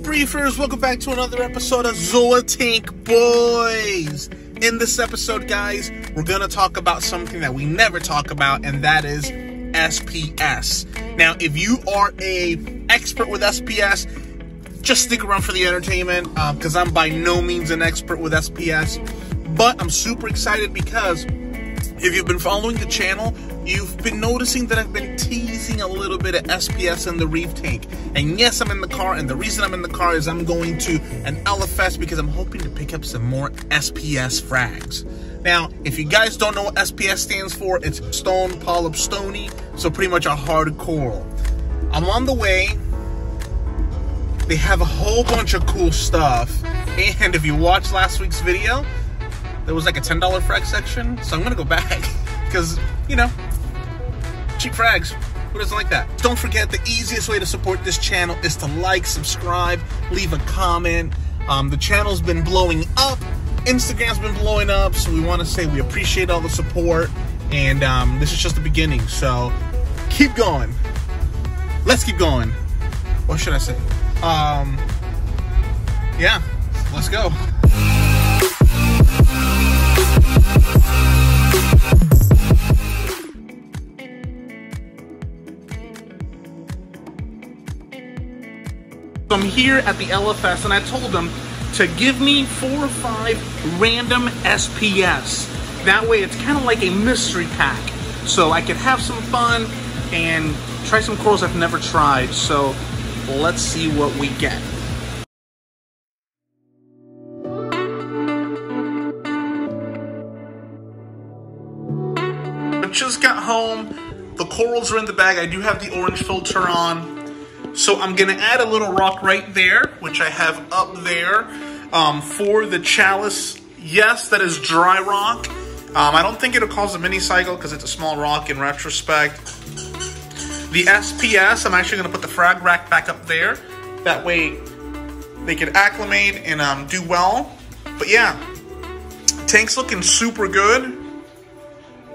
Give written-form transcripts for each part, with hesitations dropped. Briefers, welcome back to another episode of Zoa Tank Boyz. In this episode, guys, we're gonna talk about something that we never talk about, and that is SPS. Now, if you are an expert with SPS, just stick around for the entertainment, because I'm by no means an expert with SPS, but I'm super excited because if you've been following the channel, you've been noticing that I've been teasing a little bit of SPS in the reef tank. And yes, I'm in the car, and the reason I'm in the car is I'm going to an LFS because I'm hoping to pick up some more SPS frags. Now, if you guys don't know what SPS stands for, it's Stone Polyp Stony, so pretty much a hard coral. I'm on the way. They have a whole bunch of cool stuff, and if you watched last week's video, there was like a $10 frag section, so I'm gonna go back because, you know, cheap frags, who doesn't like that? Don't forget, the easiest way to support this channel is to like, subscribe, leave a comment. The channel's been blowing up, Instagram's been blowing up, so we want to say we appreciate all the support, and this is just the beginning, so keep going. Let's keep going. What should I say? Yeah, let's go. I'm here at the LFS, and I told them to give me 4 or 5 random SPS. That way it's kind of like a mystery pack, so I could have some fun and try some corals I've never tried. So let's see what we get. I just got home. The corals are in the bag. I do have the orange filter on. So I'm gonna add a little rock right there, which I have up there, for the chalice. Yes, that is dry rock. I don't think it'll cause a mini cycle because it's a small rock in retrospect. The SPS, I'm actually gonna put the frag rack back up there. That way they can acclimate and do well. But yeah, tank's looking super good.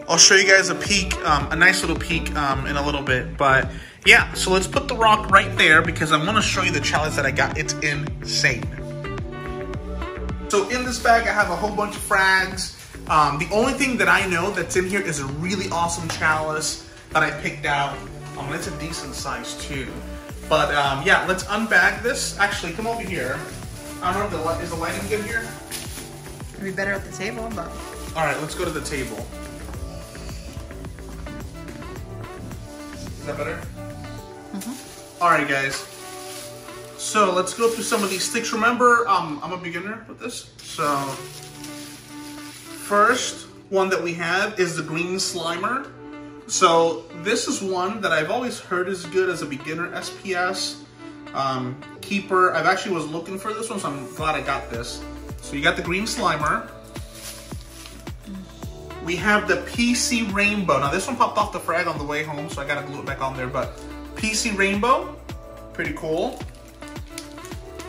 I'll show you guys a peek, a nice little peek in a little bit, but yeah, so let's put the rock right there because I want to show you the chalice that I got. It's insane. So in this bag, I have a whole bunch of frags. The only thing that I know that's in here is a really awesome chalice that I picked out. It's a decent size too. But yeah, let's unbag this. Actually, come over here. I don't know if is the lighting good here? It'd be better at the table, but... All right, let's go to the table. Is that better? Mm-hmm. All right, guys. So let's go through some of these sticks. Remember, I'm a beginner with this. So first one that we have is the Green Slimer. So this is one that I've always heard is good as a beginner SPS keeper. I've actually was looking for this one, so I'm glad I got this. So you got the Green Slimer. We have the PC Rainbow. Now this one popped off the frag on the way home, so I gotta glue it back on there, but PC Rainbow, pretty cool.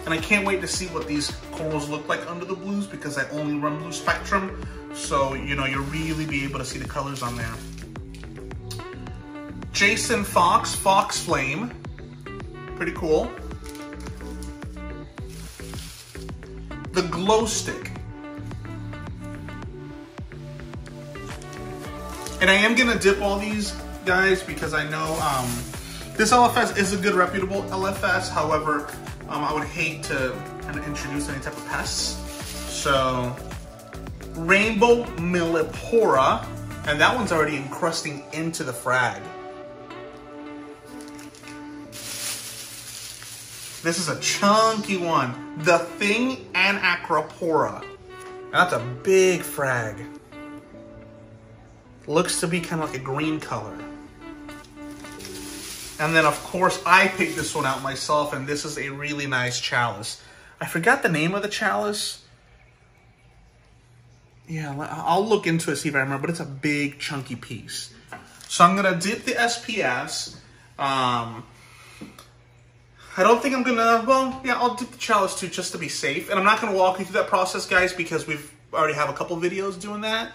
And I can't wait to see what these corals look like under the blues because I only run blue spectrum. So, you know, you'll really be able to see the colors on there. Jason Fox, Fox Flame, pretty cool. The Glow Stick. And I am gonna dip all these guys because I know this LFS is a good reputable LFS. However, I would hate to kind of introduce any type of pests. So Rainbow Millepora, and that one's already encrusting into the frag. This is a chunky one. The thing and Acropora. That's a big frag. Looks to be kind of like a green color. And then of course I picked this one out myself, and this is a really nice chalice. I forgot the name of the chalice. Yeah, I'll look into it, see if I remember, but it's a big chunky piece. So I'm gonna dip the SPS. I don't think I'm gonna, well, yeah, I'll dip the chalice too, just to be safe. And I'm not gonna walk you through that process, guys, because we've already have a couple videos doing that.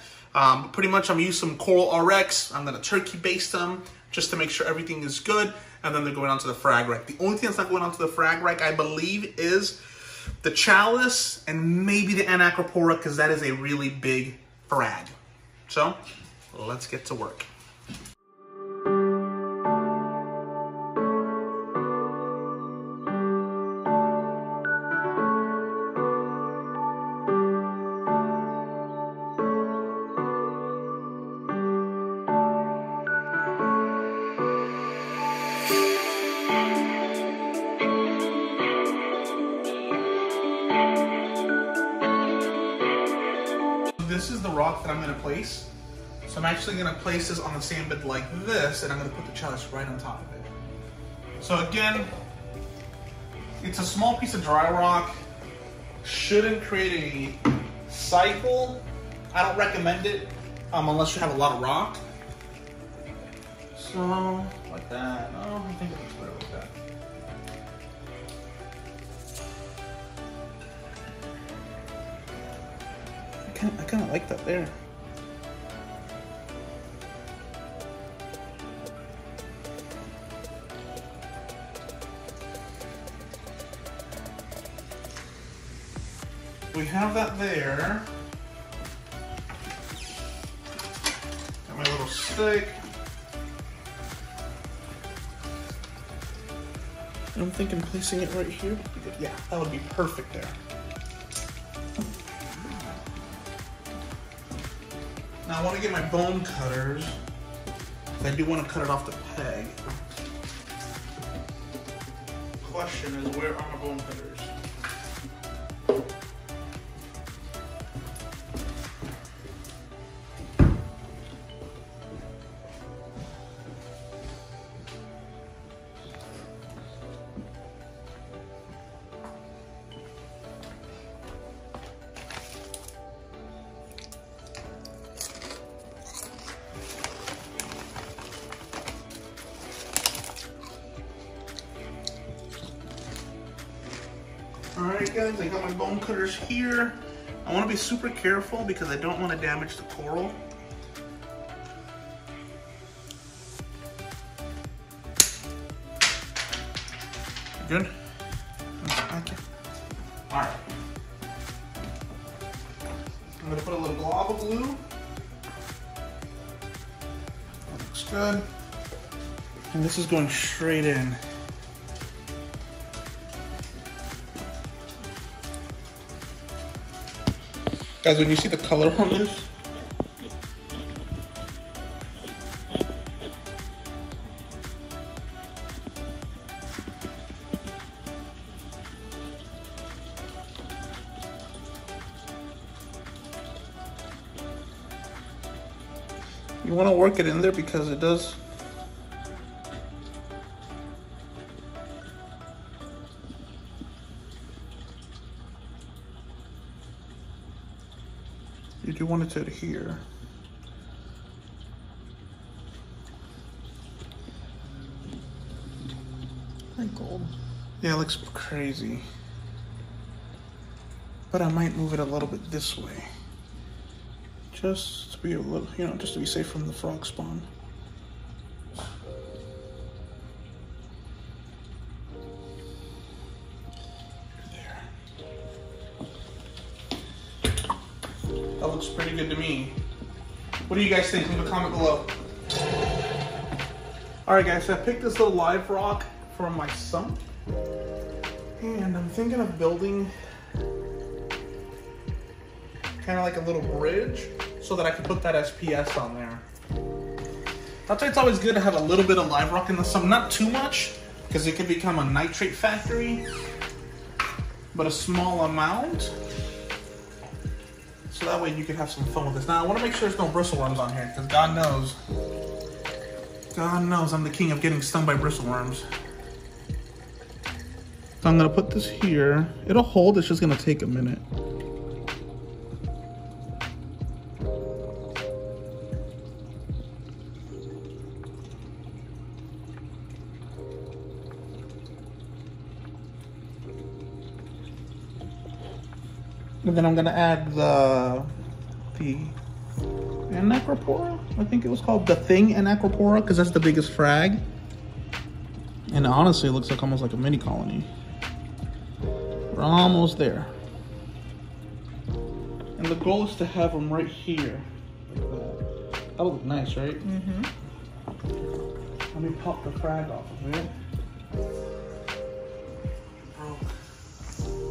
Pretty much I'm gonna use some Coral RX. I'm gonna turkey baste them just to make sure everything is good. And then they're going onto the frag rack. The only thing that's not going onto the frag rack, I believe, is the chalice and maybe the Anacropora, because that is a really big frag. So let's get to work. This is the rock that I'm gonna place. So I'm actually gonna place this on the sand bed like this, and I'm gonna put the chalice right on top of it. So again, it's a small piece of dry rock. Shouldn't create a cycle. I don't recommend it unless you have a lot of rock. So like that. Oh, I think it looks better like that. I kind of like that there. We have that there. Got my little stick. I'm thinking placing it right here would be good. Yeah, that would be perfect there. Now I want to get my bone cutters. I do want to cut it off the peg. Question is, where are my bone cutters? Alright guys, I got my bone cutters here. I want to be super careful because I don't want to damage the coral. Good? Okay. Alright. I'm going to put a little glob of glue. That looks good. And this is going straight in. Guys, when you see the color on this, you want to work it in there because it does. You do want it to adhere. Like gold. Yeah, it looks crazy. But I might move it a little bit this way. Just to be a little, you know, just to be safe from the frog spawn. That looks pretty good to me. What do you guys think? Leave a comment below. Alright guys, so I picked this little live rock from my sump, and I'm thinking of building kind of like a little bridge so that I can put that SPS on there. That's why it's always good to have a little bit of live rock in the sump, not too much, because it could become a nitrate factory, but a small amount. So that way you can have some fun with this. Now I want to make sure there's no bristle worms on here, because God knows I'm the king of getting stung by bristle worms. So I'm gonna put this here. It'll hold, it's just gonna take a minute. And then I'm gonna add the Anacropora, I think it was called, the thing Anacropora, because that's the biggest frag. And honestly, it looks like almost like a mini colony. We're almost there. And the goal is to have them right here. That would look nice, right? Mm-hmm. Let me pop the frag off of it.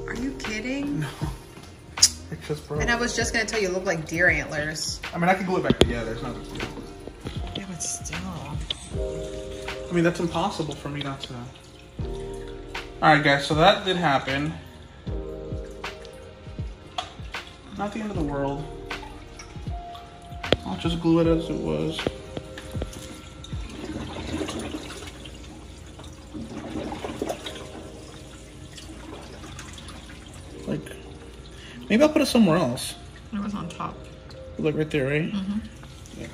Are you kidding? No. It just broke. And I was just gonna tell you, it looked like deer antlers. I mean, I could glue it back together. It's not a deal. Yeah, but still. I mean, that's impossible for me not to. All right, guys. So that did happen. Not the end of the world. I'll just glue it as it was. Maybe I'll put it somewhere else. It was on top. Look right there, right? Mm-hmm. Yeah.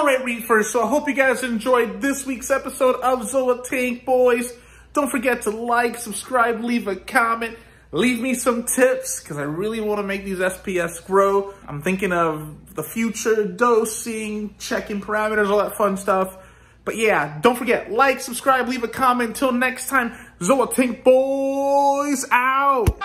Alright Reefers, so I hope you guys enjoyed this week's episode of Zoa Tank Boyz. Don't forget to like, subscribe, leave a comment, leave me some tips, because I really want to make these SPS grow. I'm thinking of the future, dosing, checking parameters, all that fun stuff. But yeah, don't forget, like, subscribe, leave a comment. Until next time, Zoa Tank Boyz out!